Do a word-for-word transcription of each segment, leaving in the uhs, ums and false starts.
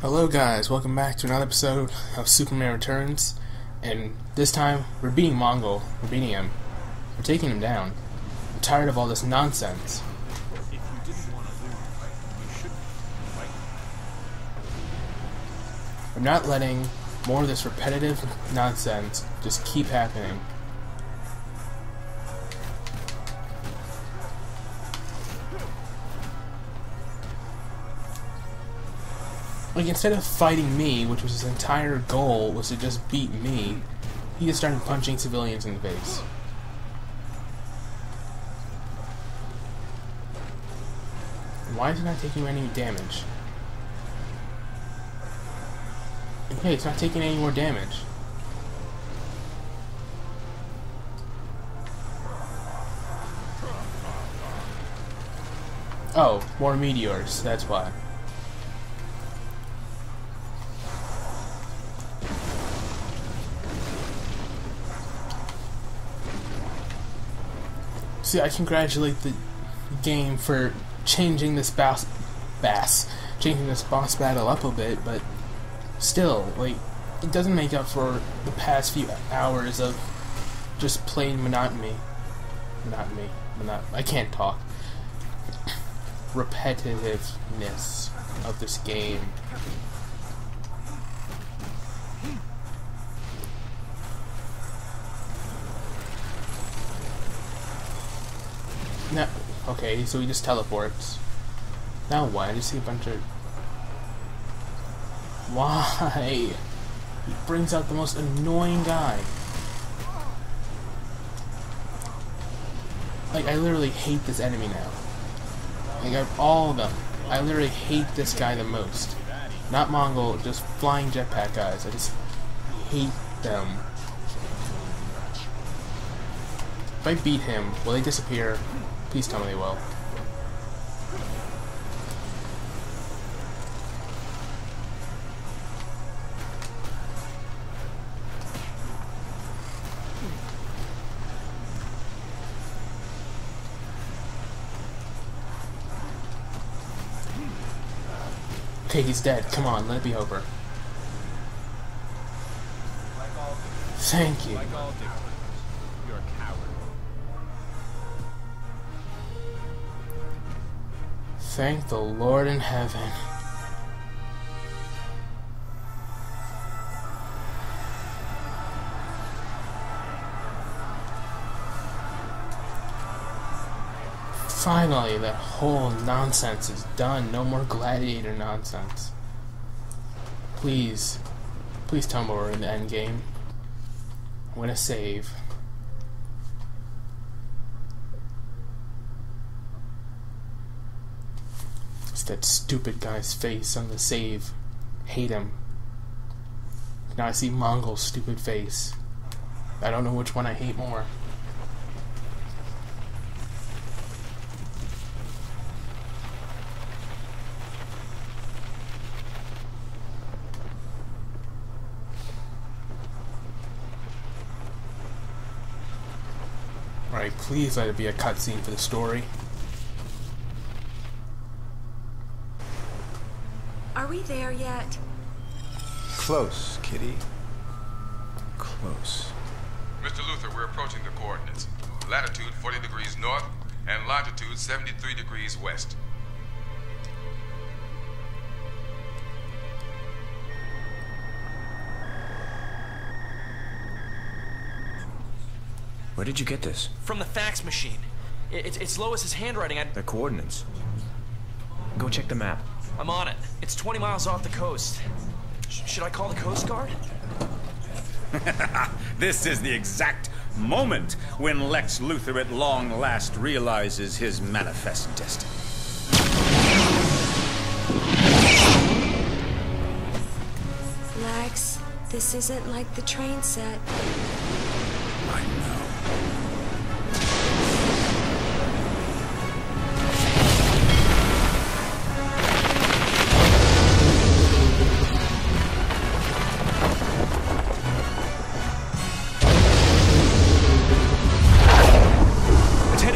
Hello guys, welcome back to another episode of Superman Returns, and this time we're beating Mongul, we're beating him, we're taking him down. I'm tired of all this nonsense. If you didn't want to lose, you shouldn't fight. I'm not letting more of this repetitive nonsense just keep happening. Like, instead of fighting me, which was his entire goal, was to just beat me, he just started punching civilians in the face. Why is it not taking any damage? Okay, it's not taking any more damage. Oh, more meteors, that's why. See, I congratulate the game for changing this boss, bass, changing this boss battle up a bit, but still, like, it doesn't make up for the past few hours of just plain monotony, monotony, monot. I can't talk. Repetitiveness of this game. Now, okay, so he just teleports. Now what? I just see a bunch of... Why? He brings out the most annoying guy. Like, I literally hate this enemy now. Like, of all of them, I literally hate this guy the most. Not Mongul, just flying jetpack guys. I just hate them. If I beat him, will they disappear? Please tell me they will. Okay, he's dead. Come on, let it be over. Thank you. Thank the Lord in heaven. Finally, that whole nonsense is done. No more gladiator nonsense. Please, please tell me we're in the end game. I'm gonna save. That stupid guy's face on the save. Hate him. Now I see Mongol's stupid face. I don't know which one I hate more. Alright, please let it be a cutscene for the story. Are we there yet? Close, Kitty. Close. Mister Luthor, we're approaching the coordinates. Latitude forty degrees north and longitude seventy-three degrees west. Where did you get this? From the fax machine. It's, it's Lois's handwriting. I... The coordinates. Go check the map. I'm on it. It's twenty miles off the coast. Sh should I call the Coast Guard? This is the exact moment when Lex Luthor at long last realizes his manifest destiny. Lex, this isn't like the train set. I know.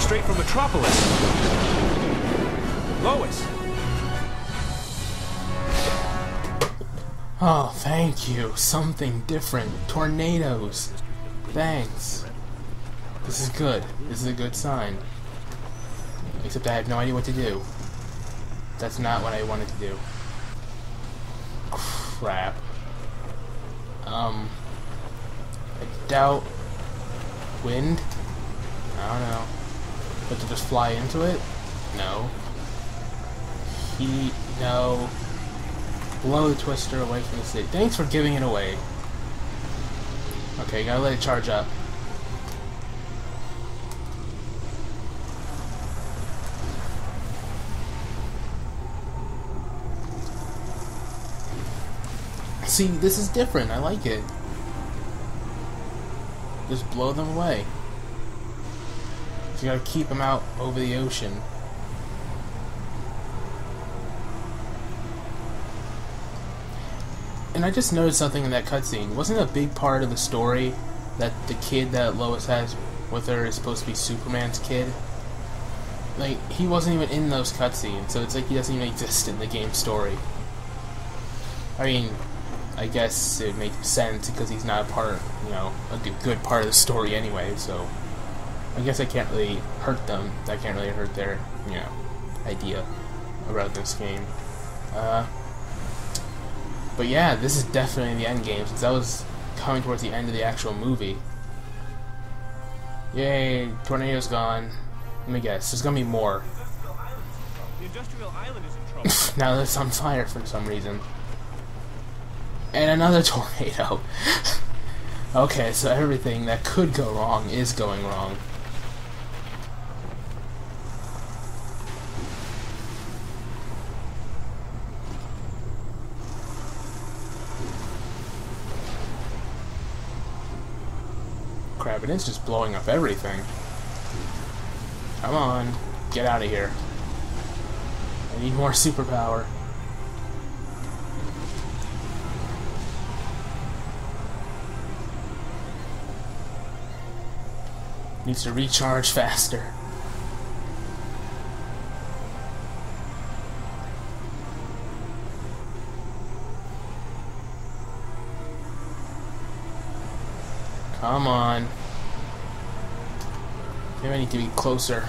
Straight from Metropolis. Lois. Oh, thank you. Something different. Tornadoes. Thanks. This is good. This is a good sign. Except I have no idea what to do. That's not what I wanted to do. Crap. Um... I doubt... Wind? I don't know. But to just fly into it? No. Heat? No. Blow the twister away from the city. Thanks for giving it away. Okay, gotta let it charge up. See, this is different. I like it. Just blow them away. So you gotta keep them out over the ocean. And I just noticed something in that cutscene. Wasn't a big part of the story that the kid that Lois has with her is supposed to be Superman's kid? Like, he wasn't even in those cutscenes, so it's like he doesn't even exist in the game story. I mean, I guess it makes sense because he's not a part, you know, a good part of the story anyway, so I guess I can't really hurt them. I can't really hurt their, you know, idea about this game. Uh... But yeah, this is definitely the end game, since that was coming towards the end of the actual movie. Yay, tornado's gone. Let me guess, there's gonna be more. The industrial island is in trouble. Now that's on fire for some reason. And another tornado. Okay, so everything that could go wrong is going wrong. Crap, it is just blowing up everything. Come on, get out of here. I need more superpower. Needs to recharge faster. Come on. Maybe I need to be closer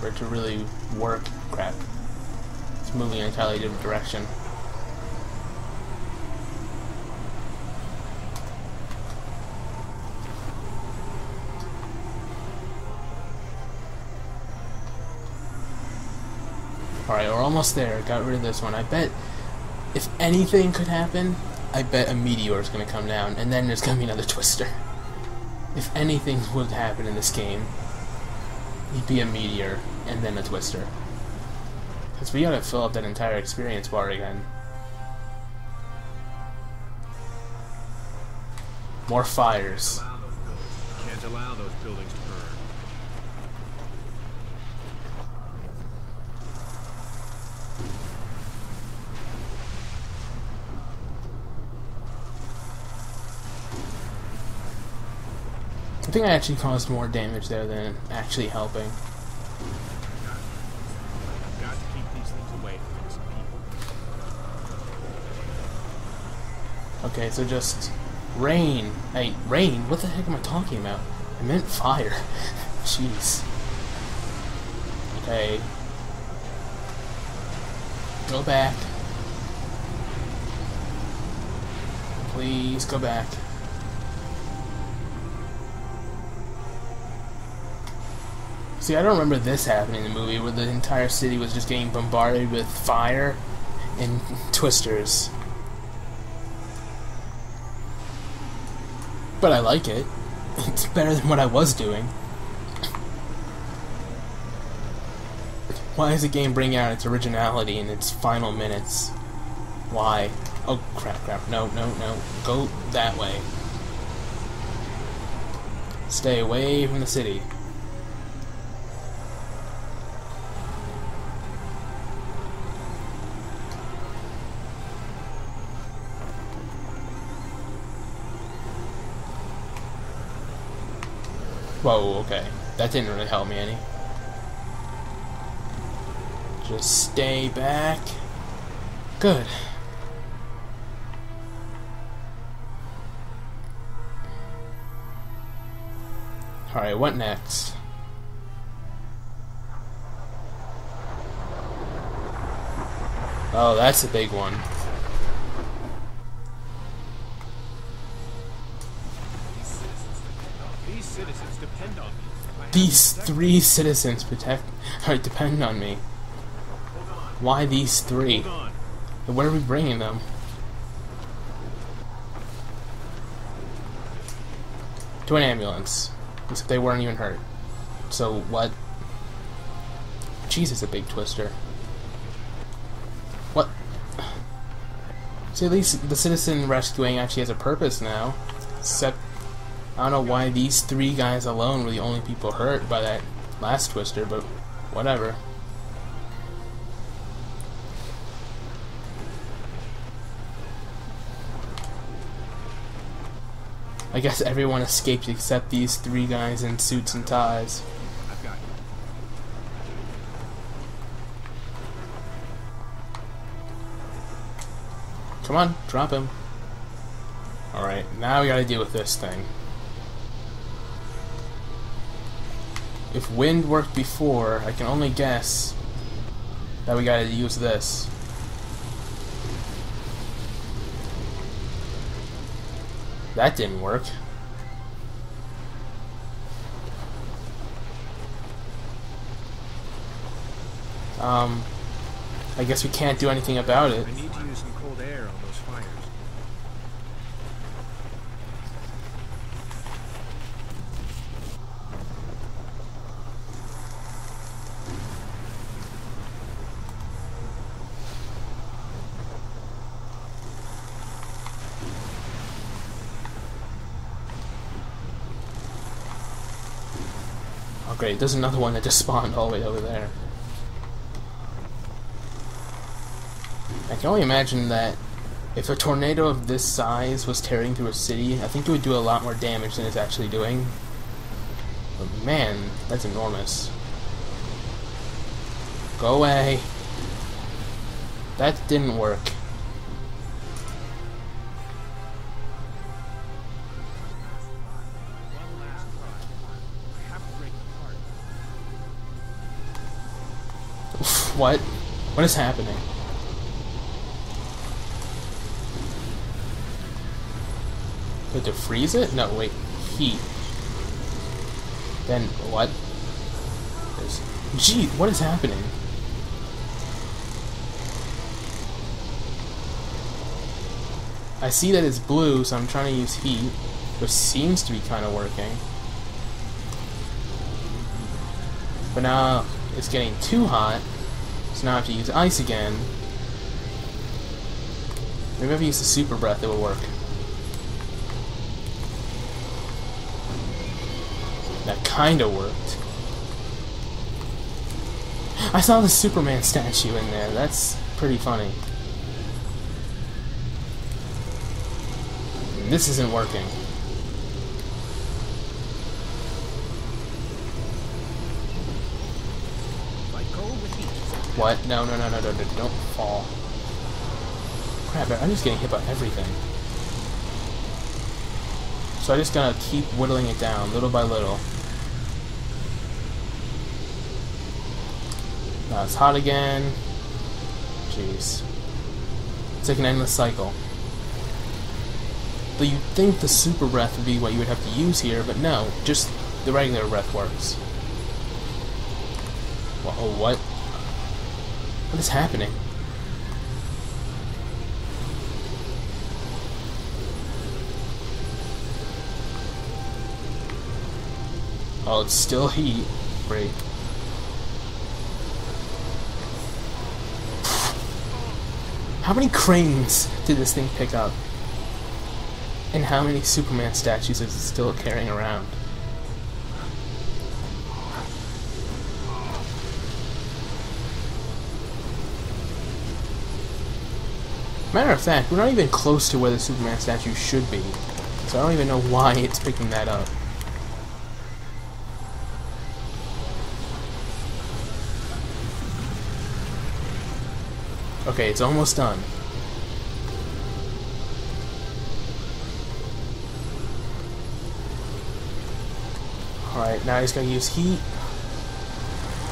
for it to really work. Crap. It's moving in an entirely different direction. Alright, we're almost there. Got rid of this one. I bet if anything could happen, I bet a meteor is going to come down, and then there's going to be another twister. If anything would happen in this game, it'd be a meteor, and then a twister. Because we gotta fill up that entire experience bar again. More fires. Can't allow those buildings to burn. I think I actually caused more damage there than actually helping. I've got to keep these things away from these people. Okay, so just rain. Hey, rain? What the heck am I talking about? I meant fire. Jeez. Okay. Go back. Please go back. See, I don't remember this happening in the movie, where the entire city was just getting bombarded with fire and twisters. But I like it. It's better than what I was doing. Why is the game bringing out its originality in its final minutes? Why? Oh, crap, crap. No, no, no. Go that way. Stay away from the city. Whoa, okay. That didn't really help me any. Just stay back. Good. Alright, what next? Oh, that's a big one. These citizens depend on me. These three citizens protect or depend on me. Why these three? And where are we bringing them? To an ambulance. Except they weren't even hurt. So what? Jesus, a big twister. What? So at least the citizen rescuing actually has a purpose now. Except, I don't know why these three guys alone were the only people hurt by that last twister, but whatever. I guess everyone escaped except these three guys in suits and ties. I've got you. Come on, drop him. Alright, now we gotta deal with this thing. If wind worked before, I can only guess that we gotta use this. That didn't work. Um, I guess we can't do anything about it. I need to use some cold air on those fires. Great, there's another one that just spawned all the way over there. I can only imagine that if a tornado of this size was tearing through a city, I think it would do a lot more damage than it's actually doing. But man, that's enormous. Go away. That didn't work. What? What is happening? Did they freeze it? No, wait. Heat. Then what? There's... Gee, what is happening? I see that it's blue, so I'm trying to use heat, which seems to be kind of working. But now it's getting too hot. So now I have to use ice again. Maybe if I use the super breath, it will work. That kinda worked. I saw the Superman statue in there. That's pretty funny. This isn't working. What? No, no, no, no, no, no, don't fall. Crap, I'm just getting hit by everything. So I just gotta keep whittling it down, little by little. Now it's hot again. Jeez. It's like an endless cycle. But you'd think the super breath would be what you would have to use here, but no, just the regular breath works. Well, oh, what? What is happening? Oh, it's still heat. Great. How many cranes did this thing pick up? And how many Superman statues is it still carrying around? Matter of fact, we're not even close to where the Superman statue should be, so I don't even know why it's picking that up. Okay, it's almost done. Alright, now he's gonna use heat.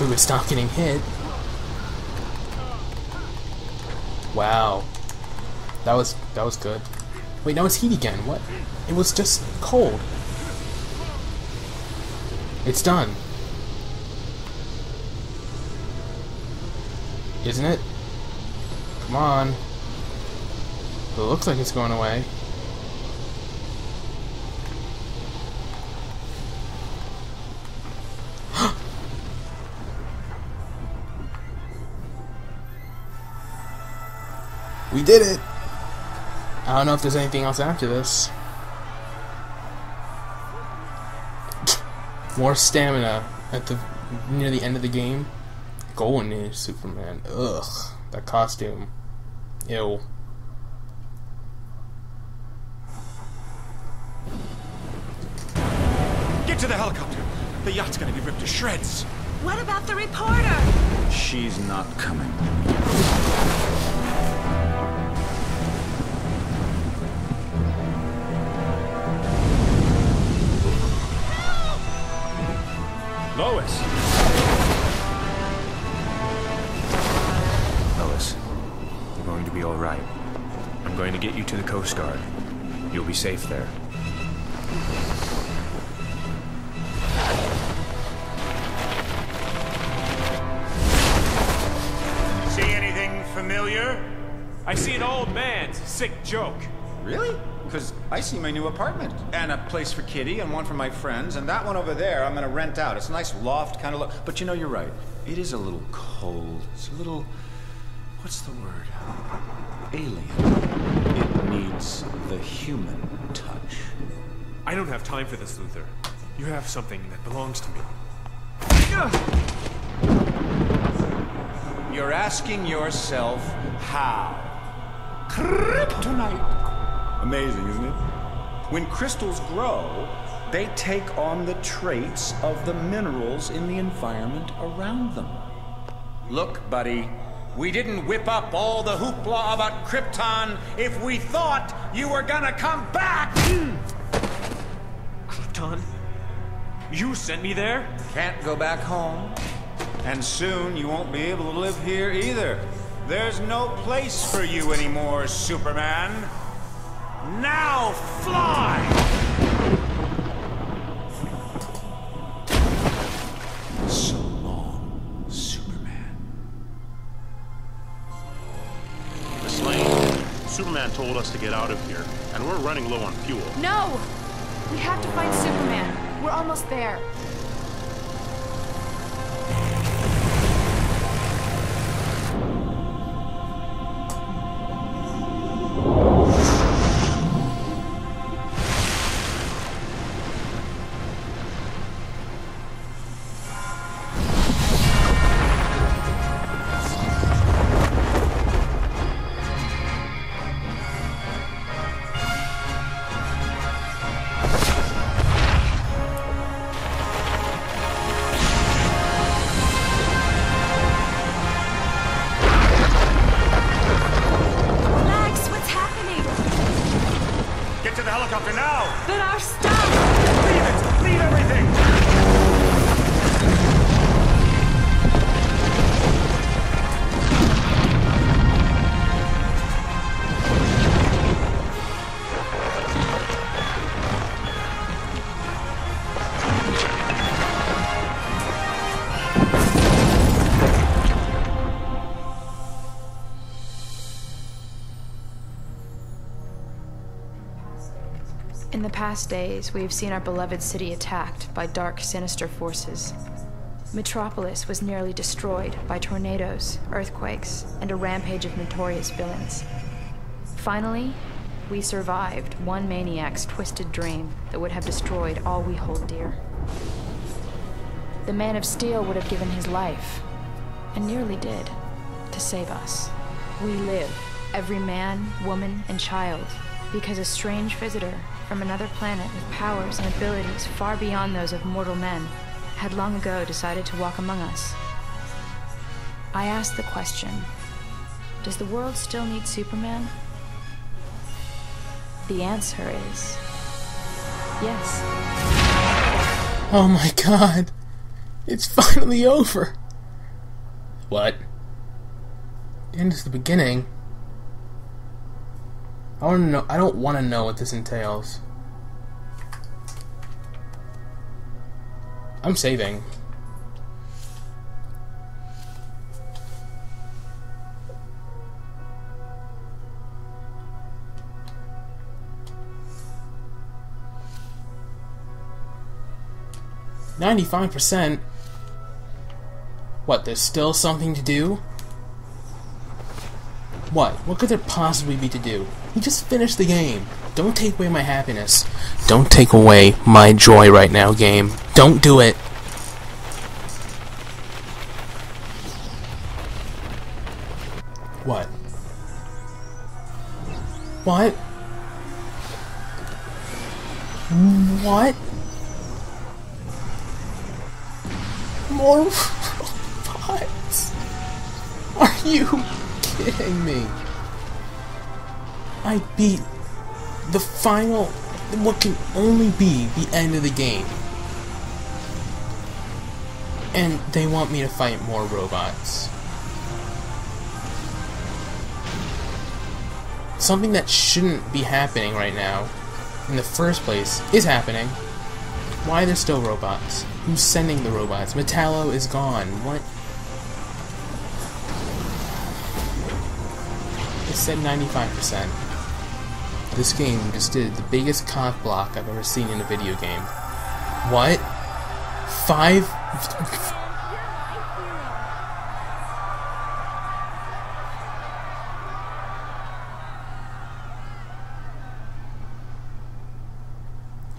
We would stop getting hit. Wow. That was that was good. Wait, now it's heat again. What? It was just cold. It's done. Isn't it? Come on. It looks like it's going away. We did it! I don't know if there's anything else after this. More stamina at the near the end of the game. Golden Age Superman. Ugh, that costume. Ew. Get to the helicopter. The yacht's gonna be ripped to shreds. What about the reporter? She's not coming. Lois! Lois, you're going to be all right. I'm going to get you to the Coast Guard. You'll be safe there. See anything familiar? I see an old man's sick joke. Really? Because I see my new apartment, and a place for Kitty, and one for my friends, and that one over there I'm gonna rent out. It's a nice loft kind of look. But you know, you're right. It is a little cold. It's a little... what's the word? Alien. It needs the human touch. I don't have time for this, Luthor. You have something that belongs to me. You're asking yourself, how? Kryptonite! Amazing, isn't it? When crystals grow, they take on the traits of the minerals in the environment around them. Look, buddy, we didn't whip up all the hoopla about Krypton if we thought you were gonna come back! Krypton? You sent me there? Can't go back home. And soon you won't be able to live here either. There's no place for you anymore, Superman. Now fly! So long, Superman. Miss Lane, Superman told us to get out of here, and we're running low on fuel. No! We have to find Superman. We're almost there. In the past days, we have seen our beloved city attacked by dark, sinister forces. Metropolis was nearly destroyed by tornadoes, earthquakes, and a rampage of notorious villains. Finally, we survived one maniac's twisted dream that would have destroyed all we hold dear. The Man of Steel would have given his life, and nearly did, to save us. We live, every man, woman, and child, because a strange visitor from another planet with powers and abilities far beyond those of mortal men had long ago decided to walk among us. I asked the question, does the world still need Superman? The answer is yes. Oh my god. It's finally over. What? The end is the beginning. I don't know. I don't want to know what this entails. I'm saving. ninety-five percent? What, there's still something to do? What? What could there possibly be to do? We just finished the game. Don't take away my happiness. Don't take away my joy right now, game. Don't do it. What? What? What? More robots? Are you kidding me? I beat the final, what can only be the end of the game. And they want me to fight more robots. Something that shouldn't be happening right now, in the first place, is happening. Why are there still robots? Who's sending the robots? Metallo is gone. What? It said ninety-five percent. This game just did the biggest cock block I've ever seen in a video game. What? Five?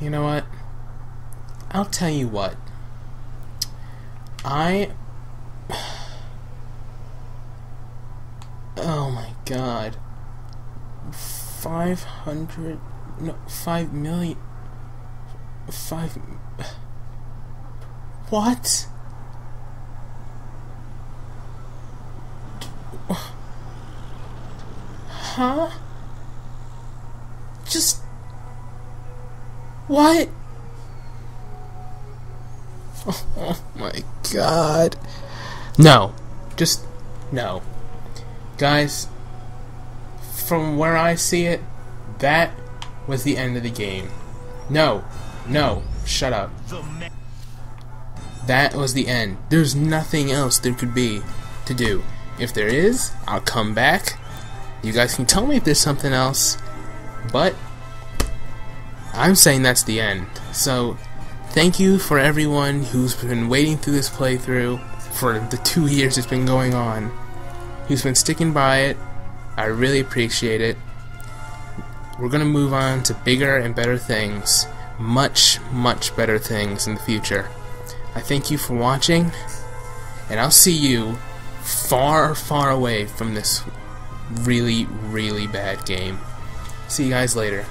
You know what? I'll tell you what. I... Oh my god. Five hundred... No, five million... Five... What? Huh? Just... What? Oh my god. No. Just no. Guys, from where I see it, that was the end of the game. No. No. Shut up. That was the end. There's nothing else there could be to do. If there is, I'll come back. You guys can tell me if there's something else. But I'm saying that's the end. So thank you for everyone who's been waiting through this playthrough for the two years it's been going on. Who's been sticking by it. I really appreciate it. We're gonna move on to bigger and better things. Much, much better things in the future. I thank you for watching, and I'll see you far, far away from this really, really bad game. See you guys later.